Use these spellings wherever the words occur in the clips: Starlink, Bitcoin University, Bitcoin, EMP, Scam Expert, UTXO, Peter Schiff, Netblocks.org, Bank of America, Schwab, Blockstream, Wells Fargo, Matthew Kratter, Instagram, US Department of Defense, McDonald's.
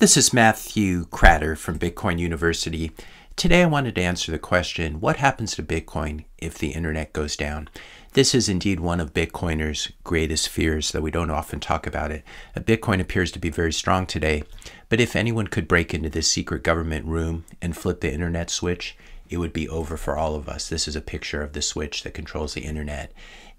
This is Matthew Kratter from Bitcoin University. Today I wanted to answer the question, what happens to Bitcoin if the internet goes down? This is indeed one of Bitcoiners' greatest fears, though we don't often talk about it. Bitcoin appears to be very strong today, but if anyone could break into this secret government room and flip the internet switch, it would be over for all of us. This is a picture of the switch that controls the internet,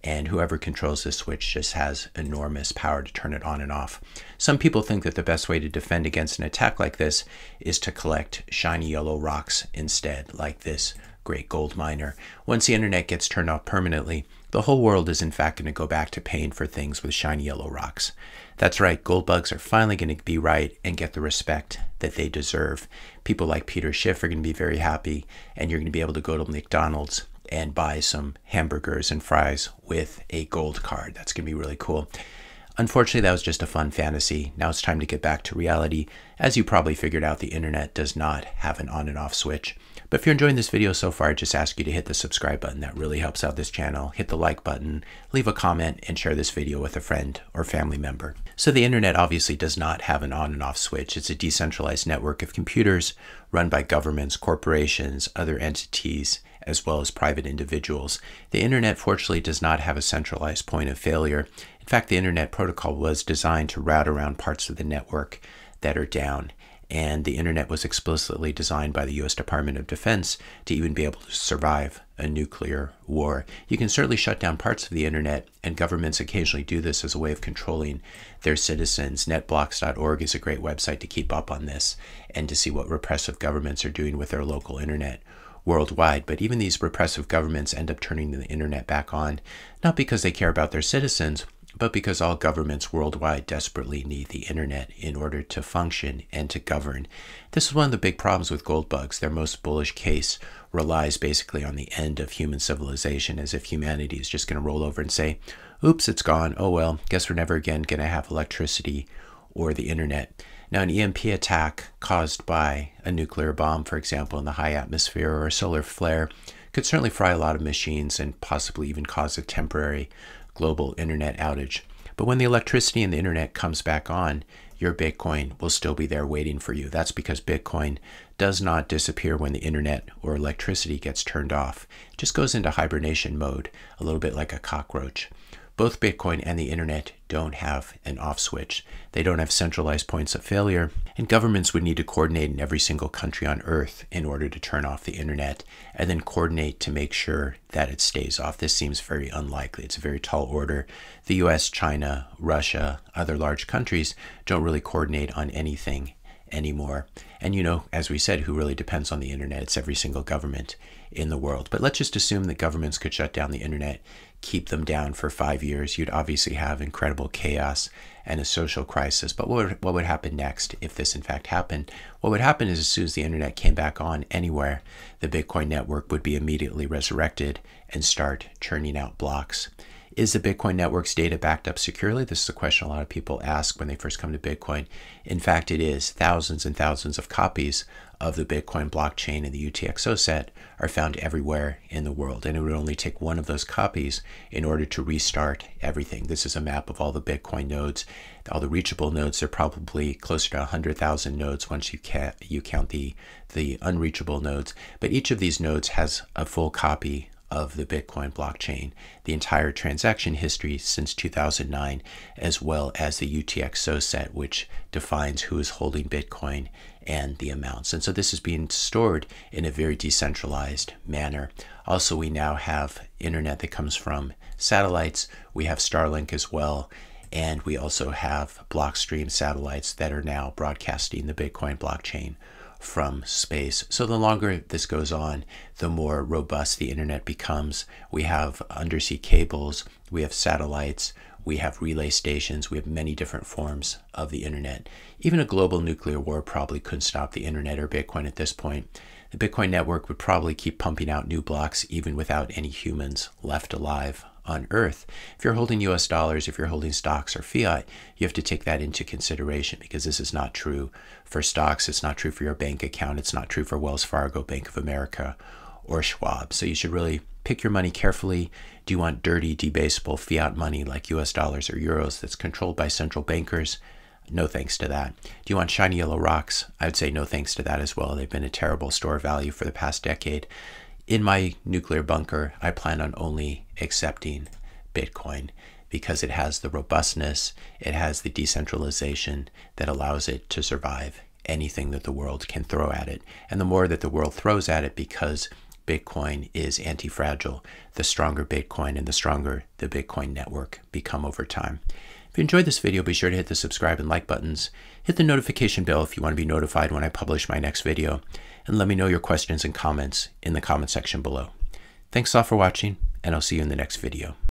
and whoever controls this switch just has enormous power to turn it on and off. Some people think that the best way to defend against an attack like this is to collect shiny yellow rocks instead, like this great gold miner. Once the internet gets turned off permanently, the whole world is in fact going to go back to paying for things with shiny yellow rocks. That's right, gold bugs are finally going to be right and get the respect that they deserve. People like Peter Schiff are going to be very happy, and you're going to be able to go to McDonald's and buy some hamburgers and fries with a gold card. That's going to be really cool. Unfortunately, that was just a fun fantasy. Now it's time to get back to reality. As you probably figured out, the internet does not have an on and off switch. But if you're enjoying this video so far, I just ask you to hit the subscribe button. That really helps out this channel. Hit the like button, leave a comment, and share this video with a friend or family member. So the internet obviously does not have an on and off switch. It's a decentralized network of computers run by governments, corporations, other entities, as well as private individuals. The internet, fortunately, does not have a centralized point of failure. In fact, the internet protocol was designed to route around parts of the network that are down, and the internet was explicitly designed by the US Department of Defense to even be able to survive a nuclear war. You can certainly shut down parts of the internet, and governments occasionally do this as a way of controlling their citizens. Netblocks.org is a great website to keep up on this and to see what repressive governments are doing with their local internet worldwide. But even these repressive governments end up turning the internet back on, not because they care about their citizens, but because all governments worldwide desperately need the internet in order to function and to govern. This is one of the big problems with gold bugs. Their most bullish case relies basically on the end of human civilization, as if humanity is just going to roll over and say, oops, it's gone. Oh, well, guess we're never again going to have electricity or the internet. Now, an EMP attack caused by a nuclear bomb, for example, in the high atmosphere, or a solar flare, could certainly fry a lot of machines and possibly even cause a temporary global internet outage. But when the electricity and the internet comes back on, your Bitcoin will still be there waiting for you. That's because Bitcoin does not disappear when the internet or electricity gets turned off. It just goes into hibernation mode, a little bit like a cockroach. Both Bitcoin and the internet don't have an off switch. They don't have centralized points of failure, and governments would need to coordinate in every single country on Earth in order to turn off the internet, and then coordinate to make sure that it stays off. This seems very unlikely. It's a very tall order. The US, China, Russia, other large countries don't really coordinate on anything anymore. And you know, as we said, who really depends on the internet? It's every single government in the world. But let's just assume that governments could shut down the internet, keep them down for 5 years. You'd obviously have incredible chaos and a social crisis. But what would happen next if this in fact happened? What would happen is, as soon as the internet came back on anywhere, the Bitcoin network would be immediately resurrected and start churning out blocks. Is the Bitcoin network's data backed up securely? This is a question a lot of people ask when they first come to Bitcoin. In fact, it is. Thousands and thousands of copies of the Bitcoin blockchain and the UTXO set are found everywhere in the world, and it would only take one of those copies in order to restart everything. This is a map of all the Bitcoin nodes, all the reachable nodes. They're probably closer to 100,000 nodes once you count the unreachable nodes. But each of these nodes has a full copy of the Bitcoin blockchain, the entire transaction history since 2009, as well as the UTXO set, which defines who is holding Bitcoin and the amounts. And so this is being stored in a very decentralized manner. Also, we now have internet that comes from satellites. We have Starlink as well. And we also have Blockstream satellites that are now broadcasting the Bitcoin blockchain from space. So the longer this goes on, the more robust the internet becomes. We have undersea cables, we have satellites, we have relay stations, we have many different forms of the internet. Even a global nuclear war probably couldn't stop the internet or Bitcoin at this point. The Bitcoin network would probably keep pumping out new blocks even without any humans left alive on Earth. If you're holding US dollars, if you're holding stocks or fiat, you have to take that into consideration, because this is not true for stocks, it's not true for your bank account, it's not true for Wells Fargo, Bank of America, or Schwab. So you should really pick your money carefully. Do you want dirty, debasable fiat money like US dollars or euros that's controlled by central bankers? No thanks to that. Do you want shiny yellow rocks? I would say no thanks to that as well. They've been a terrible store of value for the past decade. In my nuclear bunker, I plan on only accepting Bitcoin because it has the robustness, it has the decentralization that allows it to survive anything that the world can throw at it. And the more that the world throws at it, because Bitcoin is anti-fragile, the stronger Bitcoin and the stronger the Bitcoin network become over time. If you enjoyed this video, be sure to hit the subscribe and like buttons. Hit the notification bell if you want to be notified when I publish my next video. And let me know your questions and comments in the comment section below. Thanks all for watching, and I'll see you in the next video.